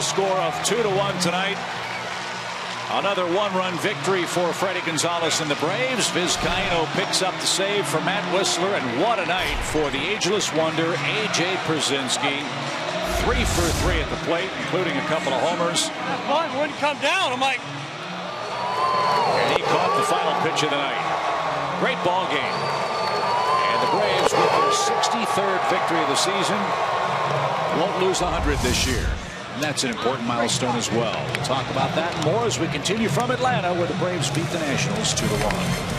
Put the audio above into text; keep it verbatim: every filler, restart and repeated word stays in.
final score of two to one tonight. Another one-run victory for Freddy Gonzalez and the Braves. Vizcaino picks up the save for Matt Wisler, and what a night for the ageless wonder A J Prezinski. Three for three at the plate, including a couple of homers. That one wouldn't come down. I'm like, and he caught the final pitch of the night. Great ball game, and the Braves with their sixty-third victory of the season won't lose one hundred this year. And that's an important milestone as well. We'll talk about that and more as we continue from Atlanta, where the Braves beat the Nationals two to one.